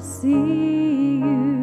to see you.